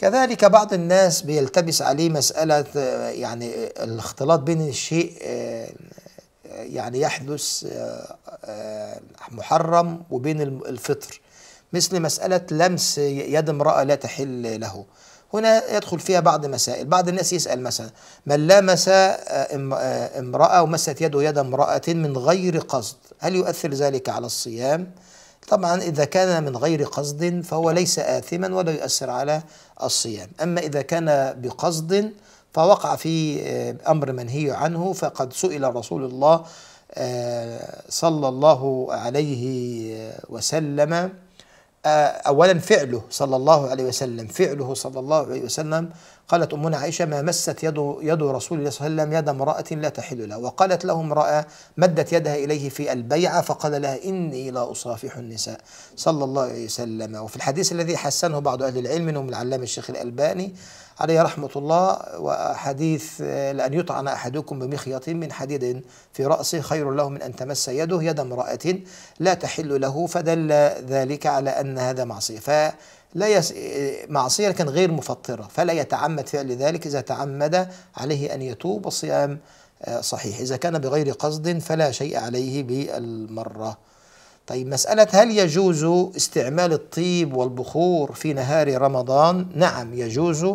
كذلك بعض الناس بيلتبس عليه مسألة يعني الاختلاط بين الشيء يعني يحدث محرم وبين الفطر، مثل مسألة لمس يد امرأة لا تحل له. هنا يدخل فيها بعض مسائل. بعض الناس يسأل مثلا: من لمس امرأة ومست يده يد امرأة من غير قصد هل يؤثر ذلك على الصيام؟ طبعا إذا كان من غير قصد فهو ليس آثما ولا يؤثر على الصيام، أما إذا كان بقصد فوقع في أمر منهي عنه، فقد سئل رسول الله صلى الله عليه وسلم أولا فعله صلى الله عليه وسلم، قالت أمنا عائشة: ما مست يد رسول الله صلى الله عليه وسلم يد امرأة لا تحل له. وقالت له امرأة مدت يدها إليه في البيعة فقال لها: إني لا أصافح النساء، صلى الله عليه وسلم. وفي الحديث الذي حسنه بعض أهل العلم منهم العلامة الشيخ الألباني عليه رحمة الله، وحديث: لأن يطعن أحدكم بمخيط من حديد في رأسه خير له من أن تمس يده يد امرأة لا تحل له، فدل ذلك على أن هذا معصية، معصية كان غير مفطرة، فلا يتعمد فعل ذلك. إذا تعمد عليه أن يتوب، والصيام صحيح. إذا كان بغير قصد فلا شيء عليه بالمرة. طيب، مسألة: هل يجوز استعمال الطيب والبخور في نهار رمضان؟ نعم، يجوز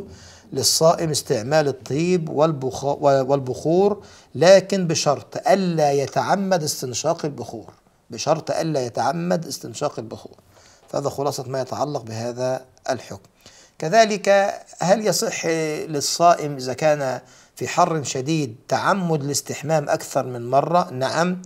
للصائم استعمال الطيب والبخور، لكن بشرط ألا يتعمد استنشاق البخور، هذا خلاصة ما يتعلق بهذا الحكم. كذلك: هل يصح للصائم إذا كان في حر شديد تعمد الاستحمام أكثر من مرة؟ نعم،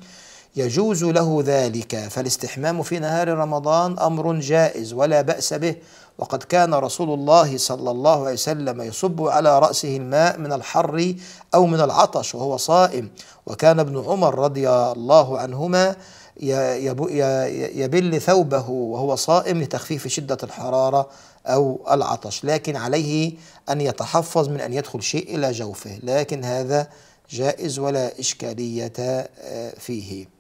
يجوز له ذلك، فالاستحمام في نهار رمضان أمر جائز ولا بأس به، وقد كان رسول الله صلى الله عليه وسلم يصب على رأسه الماء من الحر أو من العطش وهو صائم، وكان ابن عمر رضي الله عنهما يبل ثوبه وهو صائم لتخفيف شدة الحرارة أو العطش، لكن عليه أن يتحفظ من أن يدخل شيء إلى جوفه، لكن هذا جائز ولا إشكالية فيه.